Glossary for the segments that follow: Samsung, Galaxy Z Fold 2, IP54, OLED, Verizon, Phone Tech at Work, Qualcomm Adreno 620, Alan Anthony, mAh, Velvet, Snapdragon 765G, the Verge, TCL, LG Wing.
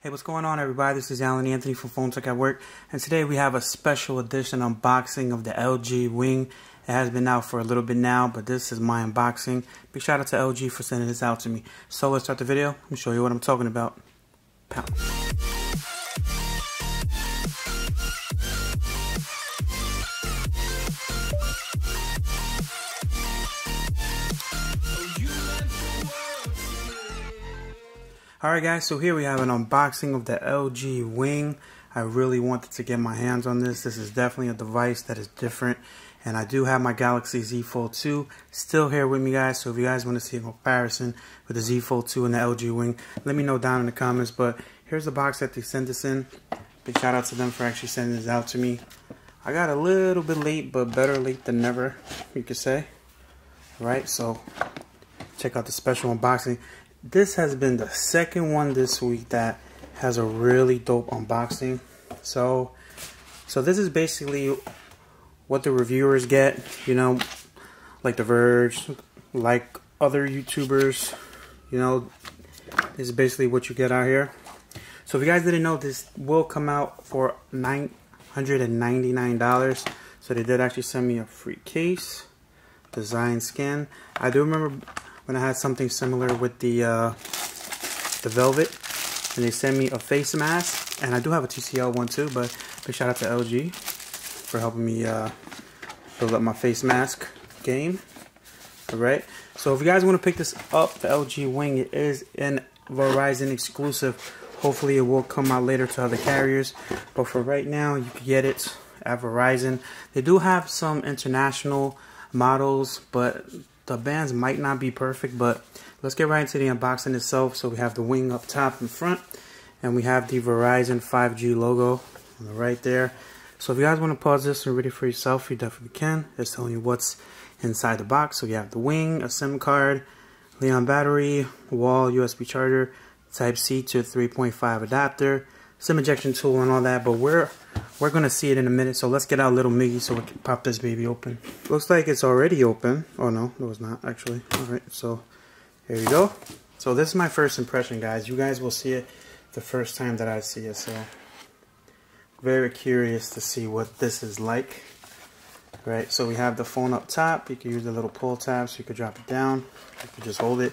Hey, what's going on, everybody? This is Alan Anthony from Phone Tech at Work, and today we have a special edition unboxing of the LG Wing. It has been out for a little bit now, but this is my unboxing. Big shout out to LG for sending this out to me. So let's start the video and show you what I'm talking about. Pow. Alright guys, so here we have an unboxing of the LG Wing. I really wanted to get my hands on this. This is definitely a device that is different. And I do have my Galaxy Z Fold 2 still here with me, guys. So if you guys want to see a comparison with the Z Fold 2 and the LG Wing, let me know down in the comments. But here's the box that they sent this in. Big shout out to them for actually sending this out to me. I got a little bit late, but better late than never, you could say. Alright, so check out the special unboxing. This has been the second one this week that has a really dope unboxing. So this is basically what the reviewers get, you know, like the Verge, like other YouTubers, you know, this is basically what you get out here. So if you guys didn't know, this will come out for $999. So they did actually send me a free case, design skin. I do remember when I had something similar with the Velvet, and they sent me a face mask, and I do have a TCL one too, but big shout out to LG for helping me build up my face mask game. Alright, so if you guys want to pick this up, the LG Wing, it is an Verizon exclusive. Hopefully it will come out later to other carriers, but for right now you can get it at Verizon. They do have some international models, but the bands might not be perfect. But let's get right into the unboxing itself. So we have the Wing up top in front, and we have the Verizon 5G logo on the right there. So if you guys want to pause this and read it for yourself, you definitely can. It's telling you what's inside the box. So you have the Wing, a SIM card, Li-ion battery, wall, USB charger, Type-C to 3.5 adapter, SIM ejection tool, and all that. But we're gonna see it in a minute, so let's get our little Miggy so we can pop this baby open. Looks like it's already open. Oh no, it was not actually. Alright, so here you go. So this is my first impression, guys. You guys will see it the first time that I see it, so very curious to see what this is like. Right, so we have the phone up top. You can use the little pull tab, so you could drop it down, you can just hold it.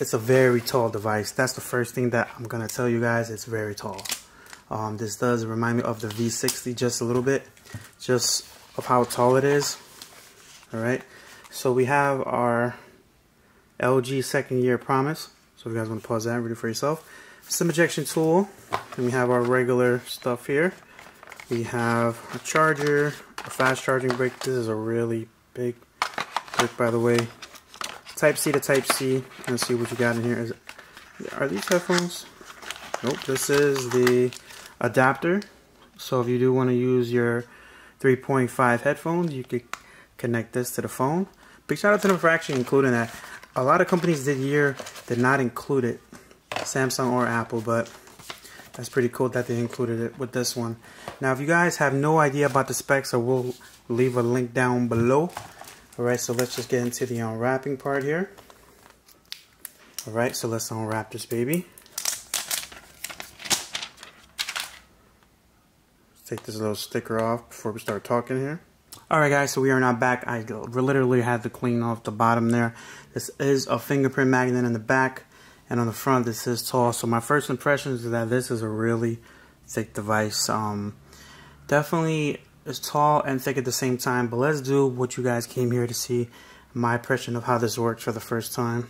It's a very tall device. That's the first thing that I'm gonna tell you guys. It's very tall. This does remind me of the V60 just a little bit, just of how tall it is. Alright, so we have our LG second year promise. So if you guys want to pause that and read it for yourself. SIM ejection tool, and we have our regular stuff here. We have a charger, a fast charging brick. This is a really big brick, by the way. Type-C to Type-C. Let's see what you got in here. Are these headphones? Nope, this is the adapter. So if you do want to use your 3.5 headphones, you could connect this to the phone. Big shout out to them for actually including that. A lot of companies this year did not include it, Samsung or Apple, but that's pretty cool that they included it with this one. Now if you guys have no idea about the specs, I will leave a link down below. Alright, so let's just get into the unwrapping part here. Alright, so let's unwrap this baby. Let's take this little sticker off before we start talking here. Alright guys, so we are now back. I literally had to clean off the bottom there. This is a fingerprint magnet in the back, and on the front this is tall. So my first impression is that this is a really thick device. Definitely it's tall and thick at the same time, but let's do what you guys came here to see. My impression of how this works for the first time.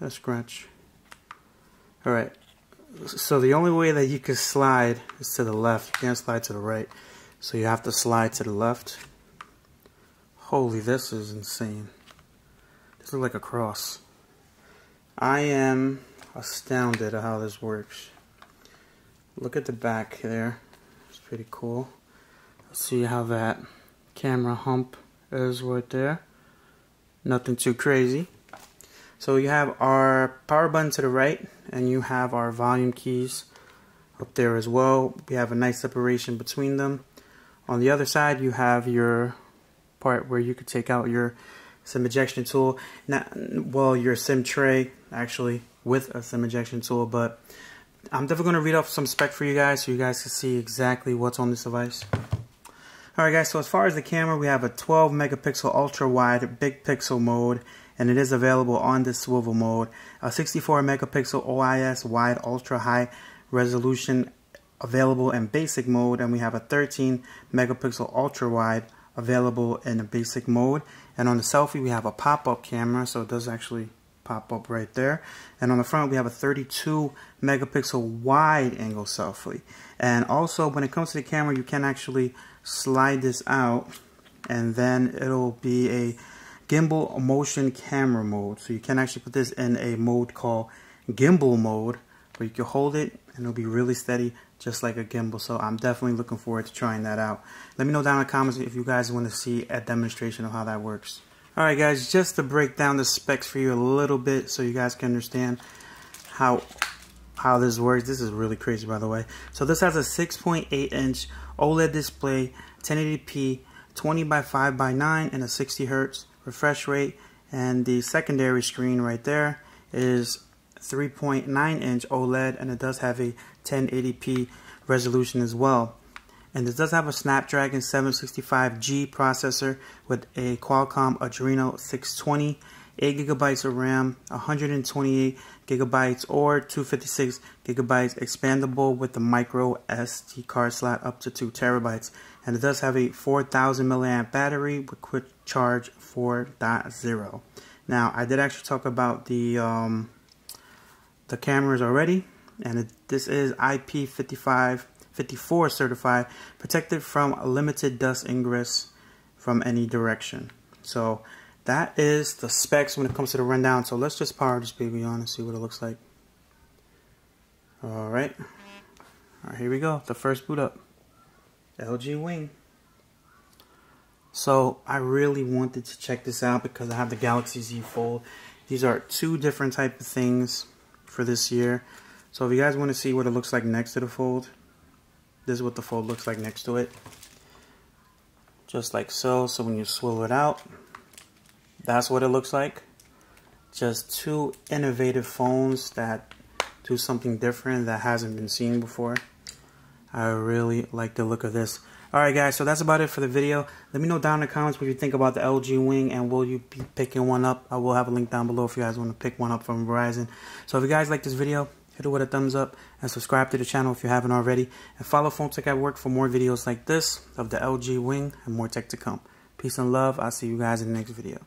That's scratch. Alright, so the only way that you can slide is to the left. You can't slide to the right, so you have to slide to the left. Holy, this is insane. This looks like a cross. I am astounded at how this works. Look at the back there. It's pretty cool. See how that camera hump is right there. Nothing too crazy. So you have our power button to the right, and you have our volume keys up there as well. We have a nice separation between them. On the other side you have your part where you could take out your SIM ejection tool. Your SIM tray, actually, with a SIM ejection tool. But I'm definitely going to read off some spec for you guys so you guys can see exactly what's on this device. Alright guys, so as far as the camera, we have a 12 megapixel ultra wide big pixel mode, and it is available on this swivel mode. A 64 megapixel OIS wide ultra high resolution available in basic mode, and we have a 13 megapixel ultra wide available in the basic mode. And on the selfie we have a pop-up camera, so it does actually pop up right there. And on the front we have a 32 megapixel wide angle selfie. And also when it comes to the camera, you can actually slide this out and then it'll be a gimbal motion camera mode, so you can actually put this in a mode called gimbal mode where you can hold it and it'll be really steady, just like a gimbal. So I'm definitely looking forward to trying that out. Let me know down in the comments if you guys want to see a demonstration of how that works. Alright guys, just to break down the specs for you a little bit so you guys can understand how this works. This is really crazy, by the way. So this has a 6.8 inch OLED display, 1080p, 20x5x9, and a 60Hz refresh rate. And the secondary screen right there is 3.9 inch OLED, and it does have a 1080p resolution as well. And this does have a Snapdragon 765G processor with a Qualcomm Adreno 620, 8 GB of RAM, 128 GB or 256 GB expandable with the micro SD card slot up to 2 TB. And it does have a 4000 mAh battery with quick charge 4.0. Now I did actually talk about the cameras already, and this is IP54 certified, protected from limited dust ingress from any direction. So that is the specs when it comes to the rundown. So let's just power this baby on and see what it looks like. All right, here we go. The first boot up, LG Wing. So I really wanted to check this out because I have the Galaxy Z Fold. These are two different type of things for this year. So if you guys want to see what it looks like next to the Fold, this is what the Fold looks like next to it, just like so. So when you swivel it out, that's what it looks like. Just two innovative phones that do something different that hasn't been seen before. I really like the look of this. Alright guys, so that's about it for the video. Let me know down in the comments what you think about the LG Wing and will you be picking one up. I will have a link down below if you guys want to pick one up from Verizon. So if you guys like this video, hit it with a thumbs up and subscribe to the channel if you haven't already. And follow Phone Tech at Work for more videos like this of the LG Wing and more tech to come. Peace and love. I'll see you guys in the next video.